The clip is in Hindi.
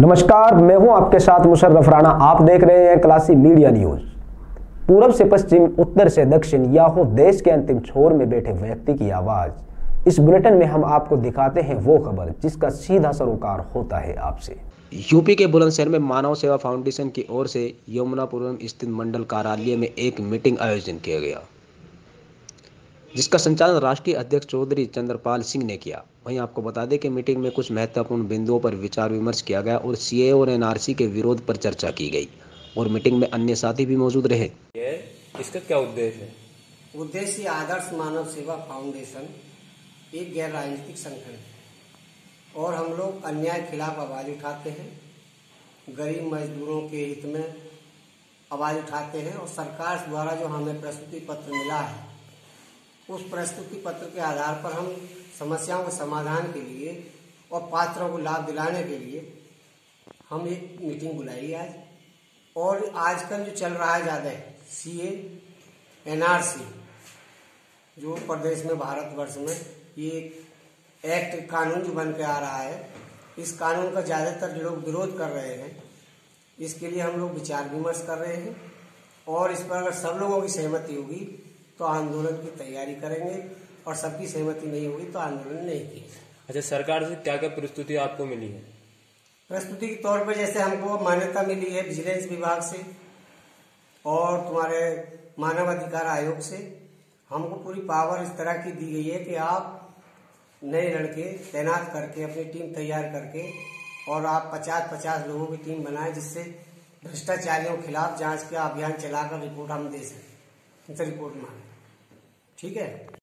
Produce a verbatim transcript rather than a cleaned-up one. नमस्कार, मैं हूं आपके साथ मुशर्रफ राणा। आप देख रहे हैं क्लासी मीडिया न्यूज। पूरब से पश्चिम, उत्तर से दक्षिण, या हो देश के अंतिम छोर में बैठे व्यक्ति की आवाज। इस बुलेटिन में हम आपको दिखाते हैं वो खबर जिसका सीधा सरोकार होता है आपसे। यूपी के बुलंदशहर में मानव सेवा फाउंडेशन की ओर से यमुनापुरम स्थित मंडल कार्यालय में एक मीटिंग आयोजन किया गया, जिसका संचालन राष्ट्रीय अध्यक्ष चौधरी चंद्रपाल सिंह ने किया। वहीं आपको बता दें कि मीटिंग में कुछ महत्वपूर्ण बिंदुओं पर विचार विमर्श किया गया और सीए और एनआरसी के विरोध पर चर्चा की गई और मीटिंग में अन्य साथी भी मौजूद रहे। ये इसका क्या उद्देश्य है? उद्देश्य आदर्श मानव सेवा फाउंडेशन एक गैर राजनीतिक संगठन है और हम लोग अन्याय के खिलाफ आवाज उठाते हैं, गरीब मजदूरों के हित में आवाज उठाते हैं और सरकार द्वारा जो हमें प्रस्तुति पत्र मिला है उस प्रस्तुति पत्र के आधार पर हम समस्याओं के समाधान के लिए और पात्रों को लाभ दिलाने के लिए हम एक मीटिंग बुलाई आज। और आजकल जो चल रहा है ज़्यादा सीए एनआरसी जो प्रदेश में भारतवर्ष में ये एक्ट कानून जो बन के आ रहा है, इस कानून का ज़्यादातर लोग विरोध कर रहे हैं। इसके लिए हम लोग विचार विमर्श कर रहे हैं और इस पर अगर सब लोगों की सहमति होगी तो आंदोलन की तैयारी करेंगे और सबकी सहमति नहीं होगी तो आंदोलन नहीं किया। अच्छा, सरकार से क्या क्या प्रस्तुति आपको मिली है? प्रस्तुति के तौर पर जैसे हमको मान्यता मिली है विजिलेंस विभाग से और तुम्हारे मानव अधिकार आयोग से, हमको पूरी पावर इस तरह की दी गई है कि आप नए लड़के तैनात करके अपनी टीम तैयार करके और आप पचास पचास लोगों की टीम बनाए, जिससे भ्रष्टाचारियों के खिलाफ जाँच का अभियान चलाकर रिपोर्ट हम दे सकें। रिपोर्ट मांग, ठीक है।